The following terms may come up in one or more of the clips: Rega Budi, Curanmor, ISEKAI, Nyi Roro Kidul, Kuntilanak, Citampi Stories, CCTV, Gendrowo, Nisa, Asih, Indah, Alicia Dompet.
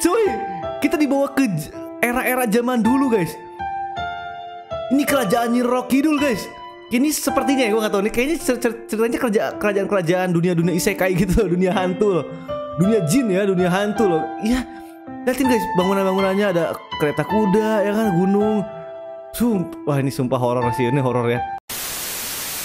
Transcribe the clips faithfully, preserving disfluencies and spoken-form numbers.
Cuy, kita dibawa ke era-era zaman dulu, guys. Ini kerajaan Nyi Roro Kidul, guys. Ini sepertinya ya, gue gak tau. Ini kayaknya ceritanya kerajaan-kerajaan dunia-dunia isekai gitu loh. Dunia hantu loh. Dunia jin ya, dunia hantu loh. Iya, liatin guys, bangunan-bangunannya ada kereta kuda, ya kan, gunung. Sumpah, wah ini sumpah horor sih, ini horor ya.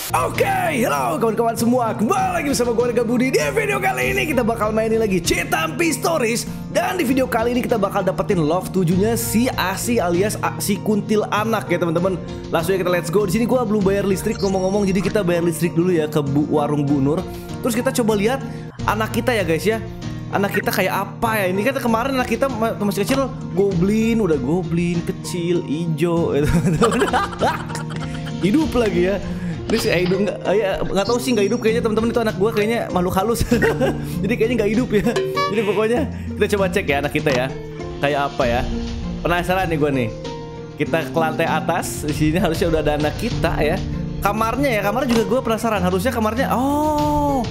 Oke, okay, halo kawan-kawan semua, kembali lagi bersama gue Rega Budi. Di video kali ini kita bakal mainin lagi Citampi Stories. Dan di video kali ini kita bakal dapetin love tujuhnya si Asih alias si Kuntilanak ya teman-teman. Langsung aja kita let's go. Di sini gue belum bayar listrik ngomong-ngomong, jadi kita bayar listrik dulu ya ke bu, warung Bu Nur. Terus kita coba lihat anak kita ya guys ya. Anak kita kayak apa ya? Ini kan kemarin anak kita masih kecil goblin, udah goblin kecil ijo ya teman-teman. Hidup lagi ya. Terus ya hidup nggak, ya nggak tahu sih nggak hidup kayaknya teman-teman, itu anak gue kayaknya makhluk halus. Jadi kayaknya nggak hidup ya. Jadi pokoknya kita coba cek ya anak kita ya kayak apa ya. Penasaran nih gue nih. Kita ke lantai atas. Di sini harusnya udah ada anak kita ya. Kamarnya ya, kamarnya juga gue penasaran. Harusnya kamarnya, oh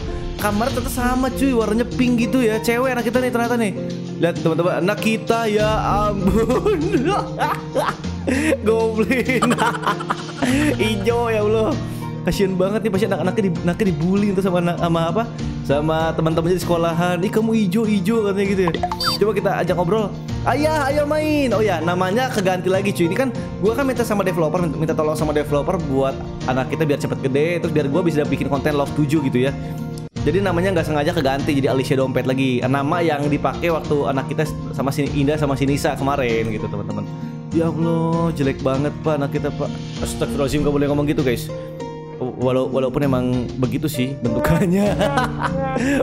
kamar tetap sama cuy, warnanya pink gitu ya. Cewek anak kita nih ternyata nih. Lihat teman-teman anak kita, ya ampun. Goblin. Ijo ya Allah. Kasian banget nih, pasti anak-anaknya di, anaknya dibully itu sama sama apa? Sama teman-temannya di sekolahan. Ih, kamu ijo-ijo katanya gitu ya. Coba kita ajak ngobrol. Ayah, ayo main. Oh ya, namanya keganti lagi cuy. Ini kan gua kan minta sama developer, minta tolong sama developer buat anak kita biar cepet gede, terus biar gua bisa bikin konten love tujuh gitu ya. Jadi namanya nggak sengaja keganti jadi Alicia Dompet lagi. Nama yang dipakai waktu anak kita sama si Indah sama si Nisa kemarin gitu, teman-teman. Ya Allah, jelek banget Pak anak kita, Pak. Astagfirullahaladzim, gak boleh ngomong gitu, guys. Walau, walaupun emang begitu sih bentukannya.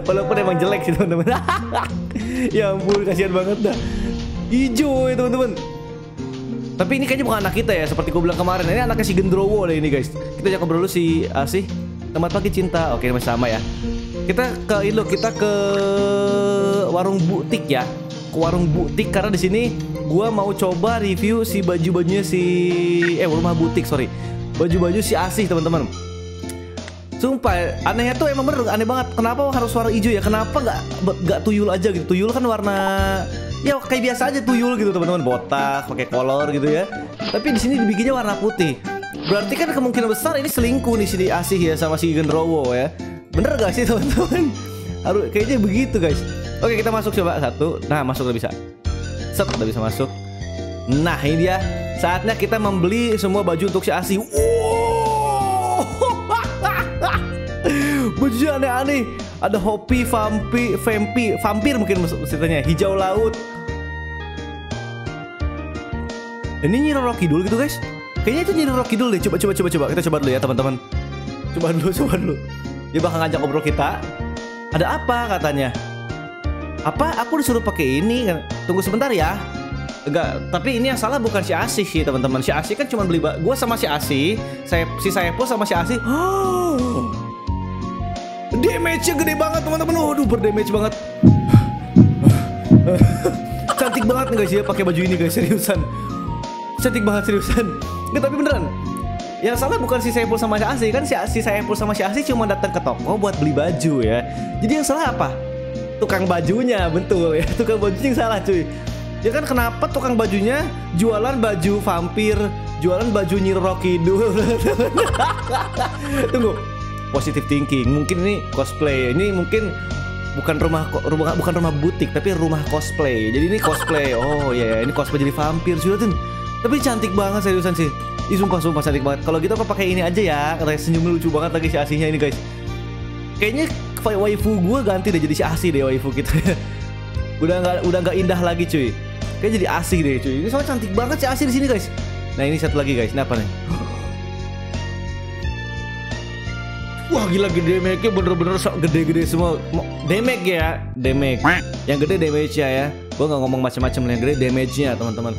Walaupun emang jelek sih teman-teman. Ya ampun, kasihan banget dah. Ijo ya teman-teman. Tapi ini kayaknya bukan anak kita ya, seperti gue bilang kemarin. Ini anaknya si Gendrowo deh ini guys. Kita ajak ngobrol dulu si Asih. Tempat pagi cinta. Oke, masih sama ya. Kita ke itu, kita ke warung butik ya. Ke warung butik karena di sini gua mau coba review si baju-bajunya si eh rumah butik, sorry. Baju-baju si Asih teman-teman. Sumpah anehnya tuh emang bener, aneh banget. Kenapa harus warna hijau ya? Kenapa nggak nggak tuyul aja gitu? Tuyul kan warna ya kayak biasa aja tuyul gitu teman-teman, botak, pakai kolor gitu ya. Tapi di sini dibikinnya warna putih. Berarti kan kemungkinan besar ini selingkuh nih si Asih ya sama si Gendrowo ya. Bener gak sih teman-teman? Harus kayaknya begitu guys. Oke, kita masuk coba satu. Nah, masuk udah bisa. Set, udah bisa masuk. Nah, ini dia. Saatnya kita membeli semua baju untuk si Asih. Bajunya aneh-aneh. Ada hopi, vampi, vampi, vampir mungkin maksudnya, hijau laut. Ini Nyi Roro Kidul gitu, guys. Kayaknya itu Nyi Roro Kidul deh. Coba coba coba coba. Kita coba dulu ya, teman-teman. Coba dulu, coba dulu. Dia bakal ngajak ngobrol kita. Ada apa katanya? Apa aku disuruh pakai ini? Tunggu sebentar ya. Enggak, tapi ini yang salah bukan si Asih sih teman-teman. Si Asih kan cuma beli baju. Gue sama si Asih, saya si saya pun sama si Asih. Oh, damage-nya gede banget teman-teman. Waduh, berdamage banget. Cantik banget nih guys ya pakai baju ini guys, seriusan. Cantik banget seriusan. Enggak, tapi beneran. Yang salah bukan si Saipul sama si Asih, kan si si Saipul sama si Asih cuma datang ke toko buat beli baju ya. Jadi yang salah apa? Tukang bajunya, betul ya. Tukang bajunya yang salah cuy. Ya kan kenapa tukang bajunya jualan baju vampir, jualan baju Nyi Roro Kidul. Tunggu, positive thinking. Mungkin ini cosplay. Ini mungkin bukan rumah rumah bukan rumah butik, tapi rumah cosplay. Jadi ini cosplay. Oh ya, yeah, ini cosplay jadi vampir. Sudah, tapi cantik banget seriusan sih. Ih sumpah sumpah cantik banget. Kalau gitu aku pakai ini aja ya. Katanya senyumnya lucu banget lagi si Asihnya ini guys. Kayaknya waifu gue ganti deh jadi si Asih deh waifu kita. Udah nggak udah nggak Indah lagi cuy. Kayak jadi Asih deh cuy. Ini soalnya cantik banget si Asih di sini guys. Nah ini satu lagi guys. Ini apa nih? Wah gila gede damage-nya, bener-bener gede-gede semua. Damage ya, damage. Yang gede damage-nya ya. Gua nggak ngomong macam-macam, yang gede damage-nya teman-teman.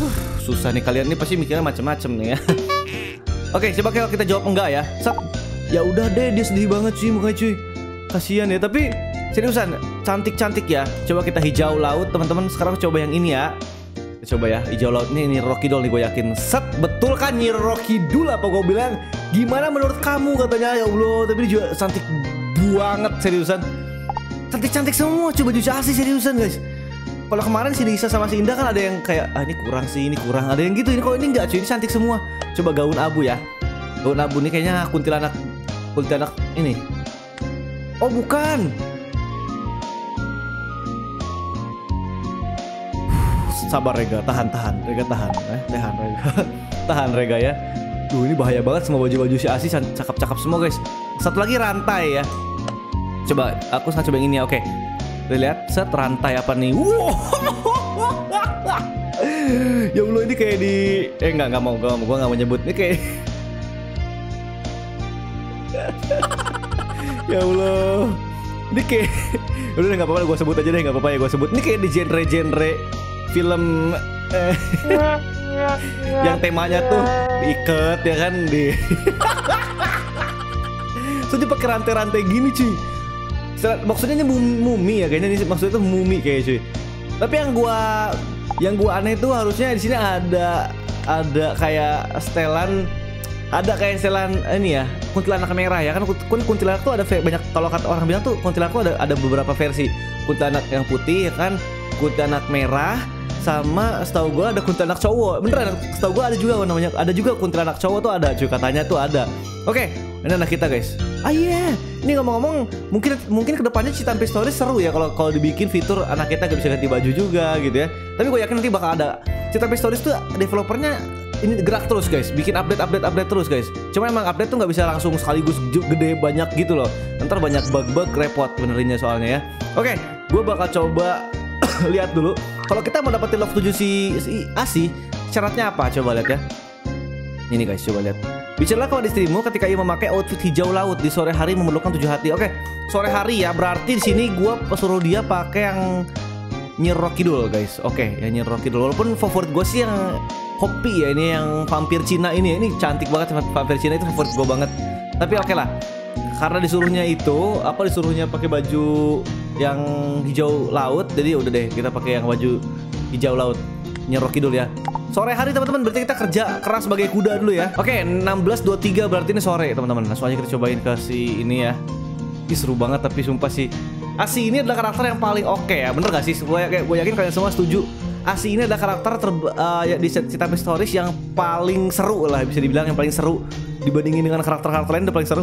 Huh, susah nih kalian nih pasti mikirnya macam-macam nih ya. Oke, coba kita jawab enggak ya. Sat. Ya udah deh, dia sedih banget cuy mukanya cuy. Kasihan ya, tapi seriusan cantik-cantik ya. Coba kita hijau laut teman-teman. Sekarang coba yang ini ya. Kita coba ya hijau laut ini, ini Nyi Roro Kidul nih gue yakin. Set, betul kan Nyi Roro Kidul apa gue bilang? Gimana menurut kamu katanya? Ya Allah, tapi dia juga cantik banget seriusan. Cantik-cantik semua coba baju Asih seriusan guys. Kalau kemarin si Nisa sama si Indah kan ada yang kayak, ah ini kurang sih, ini kurang. Ada yang gitu, ini kok ini enggak cuy, ini cantik semua. Coba gaun abu ya. Gaun abu ini kayaknya kuntilanak. Kuntilanak ini. Oh bukan. Sabar Rega, tahan-tahan Rega, tahan eh, Tahan Rega Tahan Rega ya. Duh ini bahaya banget semua baju-baju si Asih. Cakep-cakep semua guys. Satu lagi rantai ya. Coba, aku coba yang ini ya, oke. Lihat, set rantai apa nih. Wow. Ya Allah ini kayak di... Eh enggak, enggak mau, enggak mau, gue enggak mau nyebut. Ini kayak... Ya Allah. Ini kayak... Udah enggak apa-apa, gue sebut aja deh, enggak apa-apa ya gue sebut. Ini kayak di genre-genre film eh, yang temanya tuh diikat ya kan di soalnya pakai rantai-rantai gini cuy. Maksudnya mumi ya kayaknya ini, maksudnya tuh mumi kayak cuy. Tapi yang gua yang gua aneh tuh harusnya di sini ada ada kayak setelan ada kayak setelan ini ya kuntilanak merah ya kan. Kuntilanak tuh ada banyak, kalau kata orang bilang tuh kuntilanak tuh ada ada beberapa versi. Kuntilanak yang putih ya kan, kuntilanak merah, sama setahu gue ada kuntilanak cowok. Beneran setahu gue ada juga namanya, ada juga kuntilanak cowok tuh ada cuy, katanya tuh ada. Oke, ini anak kita guys. Ah iya, yeah. Ini ngomong-ngomong mungkin mungkin kedepannya Citampi Stories seru ya kalau kalau dibikin fitur anak kita gak bisa ganti baju juga gitu ya. Tapi gue yakin nanti bakal ada. Citampi Stories tuh developernya ini gerak terus guys, bikin update update update terus guys. Cuma emang update tuh nggak bisa langsung sekaligus gede banyak gitu loh. Ntar banyak bug-bug, repot benerinnya soalnya ya. Oke, gue bakal coba lihat dulu. Kalau kita mau dapetin love tujuh si, si Asih, syaratnya apa? Coba lihat ya. Ini guys, coba lihat. Bicaralah kau istrimu ketika ia memakai outfit hijau laut di sore hari memerlukan tujuh hati. Oke, sore hari ya. Berarti di sini gue suruh dia pakai yang Nyi Roro Kidul guys. Oke, yang Nyi Roro Kidul. Walaupun favorit gue sih yang kopi ya, ini yang vampir Cina ini. Ini cantik banget vampir Cina itu, favorit gue banget. Tapi oke okay lah. Karena disuruhnya itu apa disuruhnya pakai baju yang hijau laut, jadi udah deh kita pakai yang baju hijau laut Nyi Roro Kidul ya. Sore hari teman-teman, berarti kita kerja keras sebagai kuda dulu ya. Oke, enam belas dua puluh tiga berarti ini sore teman-teman. Langsung aja kita cobain ke si ini ya. Ini seru banget tapi sumpah sih. Asih ini adalah karakter yang paling oke okay ya. Bener gak sih? Gue yakin kalian semua setuju. Asih ini adalah karakter ter, uh, ya, di Citampi Stories yang paling seru lah, bisa dibilang yang paling seru dibandingin dengan karakter-karakter lain. Udah paling seru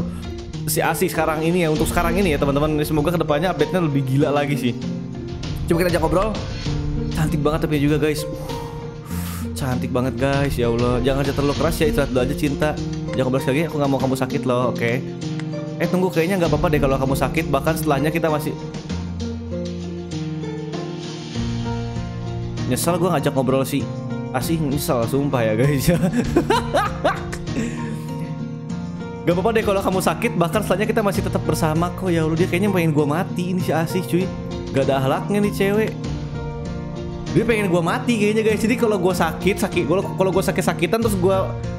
si Asih sekarang ini ya, untuk sekarang ini ya teman-teman. Semoga kedepannya update-nya lebih gila lagi sih. Coba kita ajak ngobrol. Cantik banget tapi juga guys. Uh, cantik banget guys, ya Allah. Jangan aja terlalu keras ya, istirahat dulu aja cinta. Jangan ngobrol lagi, aku nggak mau kamu sakit loh, oke? Okay. Eh tunggu, kayaknya nggak apa-apa deh kalau kamu sakit. Bahkan setelahnya kita masih. Nyesel gue ngajak ngobrol si Asih, nyesel sumpah ya guys. Gak apa-apa deh kalau kamu sakit, bahkan setelahnya kita masih tetap bersama kok. Ya Allah, dia kayaknya pengen gue mati ini si Asih cuy. Gak ada akhlaknya nih cewek. Dia pengen gue mati kayaknya guys. Jadi kalau gue sakit, sakit kalau gue sakit-sakitan terus gue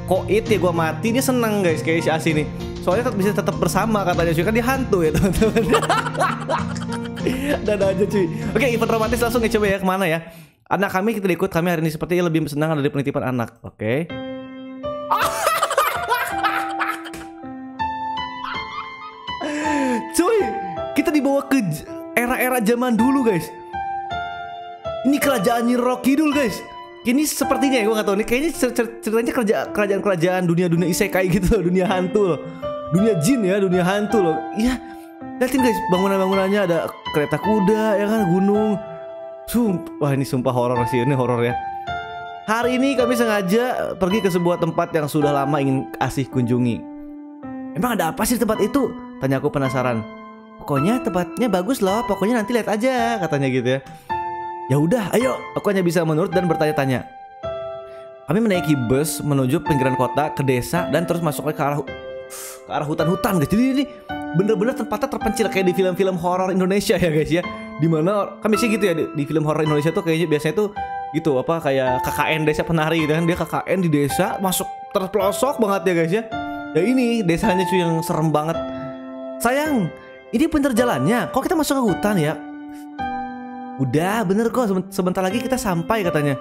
koit ya gue mati, dia seneng guys kayak si Asih nih. Soalnya tetap bisa tetap bersama katanya cuy, kan dia hantu ya teman-teman. Dadah aja cuy. Oke, event romantis langsung ya, coba ya kemana ya. Anak kami kita ikut, kami hari ini sepertinya lebih senang dari penitipan anak. Oke. Okay. Cuy, kita dibawa ke era-era zaman dulu guys. Ini kerajaan Nyi Roro Kidul guys. Ini sepertinya ya, gue gak tau nih, kayaknya cer cer ceritanya kerajaan-kerajaan dunia-dunia isekai gitu loh, dunia hantu loh. Dunia jin ya, dunia hantu loh. Iya, liatin guys, bangunan-bangunannya ada kereta kuda, ya kan, gunung. Sumpah, wah ini sumpah horor sih, ini horor ya. Hari ini kami sengaja pergi ke sebuah tempat yang sudah lama ingin Asih kunjungi. Emang ada apa sih tempat itu? Tanya aku penasaran. Pokoknya tempatnya bagus loh, pokoknya nanti lihat aja katanya gitu ya. Ya udah, ayo. Aku hanya bisa menurut dan bertanya-tanya. Kami menaiki bus menuju pinggiran kota ke desa dan terus masuk ke arah ke arah hutan-hutan guys. Jadi ini bener-bener tempatnya terpencil kayak di film-film horor Indonesia ya guys ya. Dimana kami sih gitu ya di, di film horor Indonesia tuh kayaknya biasanya tuh gitu apa kayak K K N desa penari gitu kan, dia K K N di desa masuk terpelosok banget ya guys ya. Ya ini desanya cuy yang serem banget. Sayang, ini bener jalannya. Kok kita masuk ke hutan ya? Udah, bener kok. Sebentar lagi kita sampai katanya.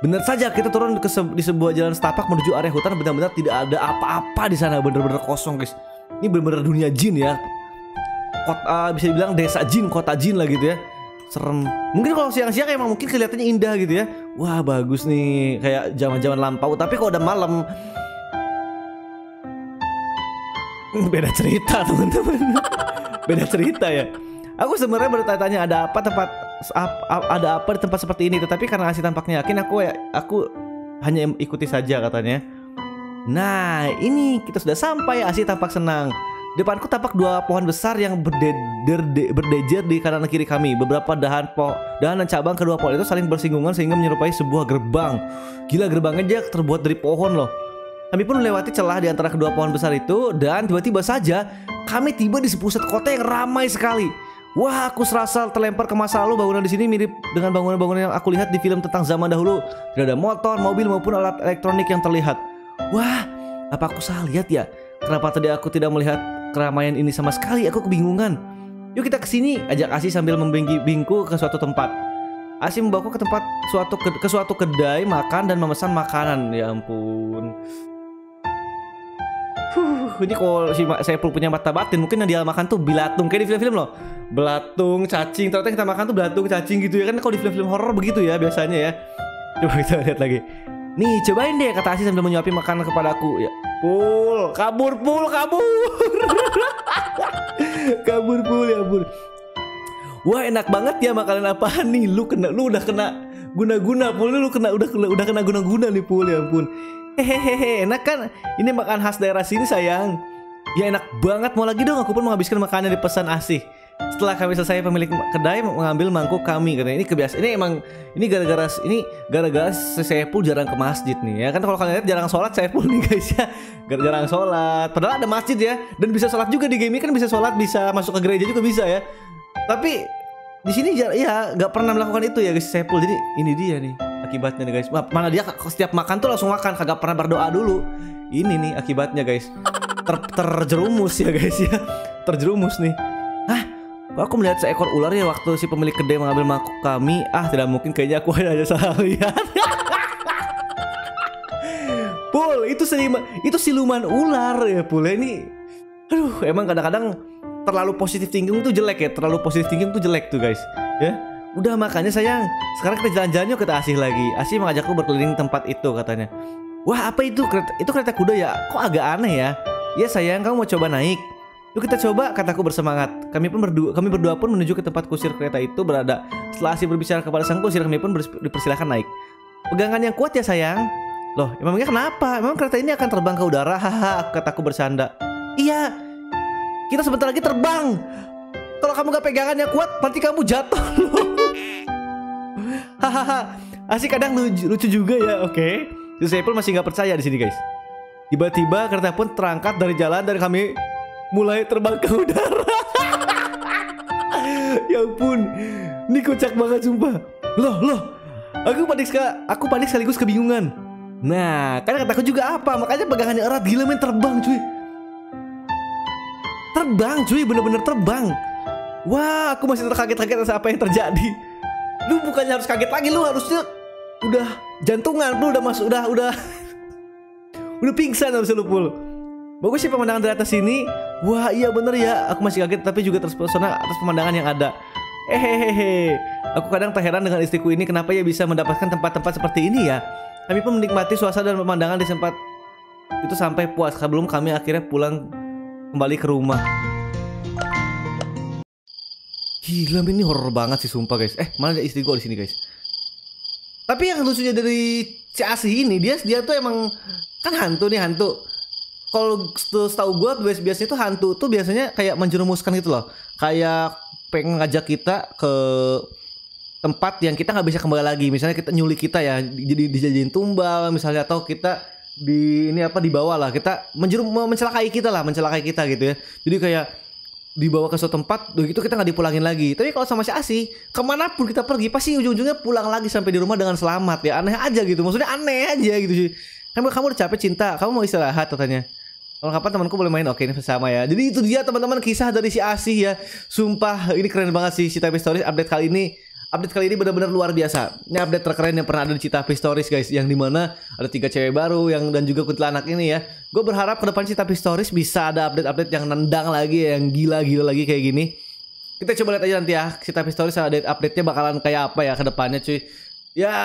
Bener saja kita turun ke se di sebuah jalan setapak menuju area hutan. Benar-benar tidak ada apa-apa di sana. Bener-bener kosong guys. Ini bener-bener dunia jin ya. Kota, bisa dibilang desa jin, kota jin lah gitu ya. serem. Mungkin kalau siang-siang emang mungkin kelihatannya indah gitu ya. Wah bagus nih, kayak zaman-zaman lampau. Tapi kalau udah malam beda cerita teman-teman. Beda cerita ya. Aku sebenarnya bertanya-tanya ada apa tempat ada apa di tempat seperti ini. Tetapi karena Asih tampaknya yakin, aku ya aku hanya ikuti saja katanya. Nah ini kita sudah sampai. Asih tampak senang. Depanku tampak dua pohon besar yang berdejer, berdejer di kanan kiri kami. Beberapa dahan po, dahan dan cabang kedua pohon itu saling bersinggungan sehingga menyerupai sebuah gerbang. Gila, gerbangnya aja terbuat dari pohon loh. Kami pun melewati celah di antara kedua pohon besar itu dan tiba-tiba saja kami tiba di pusat kota yang ramai sekali. Wah, aku serasa terlempar ke masa lalu. Bangunan di sini mirip dengan bangunan-bangunan yang aku lihat di film tentang zaman dahulu. Tidak ada motor, mobil maupun alat elektronik yang terlihat. Wah, apa aku salah lihat ya? Kenapa tadi aku tidak melihat keramaian ini sama sekali? Aku kebingungan. Yuk kita kesini, ajak Asih sambil membingku ke suatu tempat. Asih membawaku ke tempat suatu ke, ke suatu kedai makan dan memesan makanan. Ya ampun. Huh, ini kalau si, saya punya mata batin, mungkin yang dia makan tuh belatung kayak di film-film loh. Belatung, cacing. Ternyata kita makan tuh belatung, cacing gitu ya kan? Kalau di film-film horor begitu ya biasanya ya. Coba kita lihat lagi. Nih cobain deh, kata Asih sambil menyuapi makanan kepadaku. Ya, pul, kabur pul, kabur. Kabur pul ya pul. Wah enak banget ya, makanan apaan nih? Lu kena, lu udah kena guna-guna pul, lu kena udah udah kena guna-guna nih pul ya ampun. Hehehe, enak kan? Ini makan khas daerah sini sayang. Ya enak banget, mau lagi dong. Aku pun menghabiskan makanan di pesan Asih. Setelah kami selesai, pemilik kedai mengambil mangkuk kami karena ini kebiasaan. Ini emang ini gara-gara ini gara-gara saya pun jarang ke masjid nih ya kan. Kalau kalian lihat jarang sholat saya pun nih guys ya. Jarang sholat. Padahal ada masjid ya dan bisa sholat juga di game ini kan, bisa sholat, bisa masuk ke gereja juga bisa ya. Tapi di sini ya nggak pernah melakukan itu ya guys saya pun. Jadi ini dia nih akibatnya nih guys. Mana dia setiap makan tuh langsung makan, kagak pernah berdoa dulu. Ini nih akibatnya guys. Ter terjerumus ya guys ya. Terjerumus nih. Hah? Aku melihat seekor ular ya waktu si pemilik kedai mengambil mangkuk kami. Ah tidak mungkin, kayaknya aku aja salah lihat. Pul, itu siluman, itu siluman ular ya Pul ya. Ini aduh, emang kadang-kadang terlalu positif thinking tuh jelek ya. Terlalu positif thinking tuh jelek tuh guys ya. Udah makanya sayang, sekarang kita jalan-jalan yuk, kata Asih lagi. Asih mengajakku berkeliling tempat itu katanya. Wah apa itu? Itu kereta kuda ya? Kok agak aneh ya. Ya sayang, kamu mau coba naik? Yuk kita coba, kataku bersemangat. Kami pun berdua, kami berdua pun menuju ke tempat kusir kereta itu berada. Setelah Asih berbicara kepada sang kusir, kami pun dipersilahkan naik. Pegangan yang kuat ya sayang. Loh, emangnya kenapa? Emang kereta ini akan terbang ke udara? Haha, kataku bersanda. Iya, kita sebentar lagi terbang. Kalau kamu gak pegangan yang kuat, nanti kamu jatuh. Hahaha, Asih kadang lucu juga ya, oke. Okay. Saya pun masih gak percaya di sini guys. Tiba-tiba kereta pun terangkat dari jalan dan kami mulai terbang ke udara. Ya ampun, ini kocak banget sumpah. Loh loh, aku panik sekali, aku panik sekaligus kebingungan. Nah, karena kataku juga apa, makanya pegangannya erat. Gila men, terbang cuy. Terbang cuy, bener-bener terbang. Wah, aku masih terkaget-kaget atas apa yang terjadi. Lu bukannya harus kaget lagi, lu harusnya udah jantungan, lu udah masuk, udah udah udah pingsan harusnya lu Pul. Bagus sih pemandangan dari atas sini. Wah iya bener ya, aku masih kaget tapi juga terpesona atas pemandangan yang ada. Hehehe, aku kadang terheran dengan istriku ini, kenapa ya bisa mendapatkan tempat-tempat seperti ini ya. Kami pun menikmati suasana dan pemandangan di tempat itu sampai puas. Sebelum kami akhirnya pulang kembali ke rumah. Gila ini horor banget sih sumpah guys. Eh mana ada istri gue di sini guys. Tapi yang lucunya dari si Asih ini, dia dia tuh emang kan hantu nih hantu. Kalau setahu gue biasanya tuh hantu tuh biasanya kayak menjerumuskan gitu loh. Kayak pengen ngajak kita ke tempat yang kita nggak bisa kembali lagi. Misalnya kita nyulik kita ya, jadi dijadiin tumbal misalnya, atau kita di ini apa dibawa lah, kita menjerum mencelakai kita lah, mencelakai kita gitu ya. Jadi kayak dibawa ke suatu tempat, begitu kita nggak dipulangin lagi. Tapi kalau sama si Asih, kemanapun kita pergi pasti ujung-ujungnya pulang lagi sampai di rumah dengan selamat ya. Aneh aja gitu, maksudnya aneh aja gitu sih. Kan kamu udah capek cinta, kamu mau istirahat katanya. Kalau kapan temanku boleh main? Oke, ini sama ya. Jadi itu dia teman-teman kisah dari si Asih ya. Sumpah ini keren banget sih Citampi Stories update kali ini. Update kali ini benar-benar luar biasa. Ini update terkeren yang pernah ada di Citampi Stories guys. Yang dimana ada tiga cewek baru yang dan juga kuntilanak ini ya. Gue berharap ke depan Citampi Stories bisa ada update-update yang nendang lagi, yang gila-gila lagi kayak gini. Kita coba lihat aja nanti ya, Citampi Stories update update-nya bakalan kayak apa ya ke depannya cuy. Ya,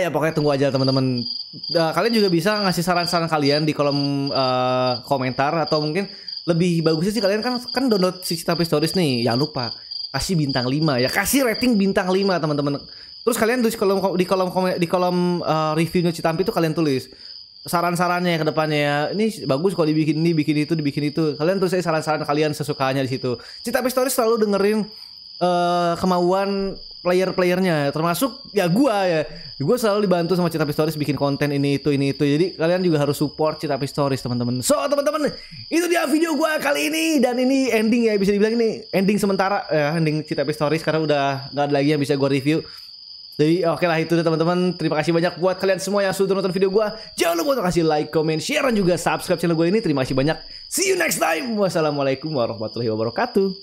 ya pokoknya tunggu aja teman-teman. Nah, kalian juga bisa ngasih saran-saran kalian di kolom uh, komentar, atau mungkin lebih bagusnya sih kalian kan kan download si Citampi Stories nih. Jangan lupa kasih bintang lima ya, kasih rating bintang lima teman-teman. Terus kalian tulis kolom di kolom di kolom uh, reviewnya Citampi itu kalian tulis saran-sarannya ya ke depannya ya. Ini bagus kalau dibikin ini, bikin itu, dibikin itu. Kalian tulis aja saran-saran kalian sesukanya di situ. Citampi Stories selalu dengerin uh, kemauan player-playernya, termasuk ya gua ya. Gua selalu dibantu sama Citampi Stories bikin konten ini itu ini itu. Jadi kalian juga harus support Citampi Stories teman-teman. So, teman-teman, itu dia video gua kali ini, dan ini ending ya, bisa dibilang ini ending sementara ya, ending Citampi Stories karena udah gak ada lagi yang bisa gua review. Jadi oke okay lah itu deh teman-teman. Terima kasih banyak buat kalian semua yang sudah nonton video gue. Jangan lupa untuk kasih like, comment, share, dan juga subscribe channel gue ini. Terima kasih banyak. See you next time. Wassalamualaikum warahmatullahi wabarakatuh.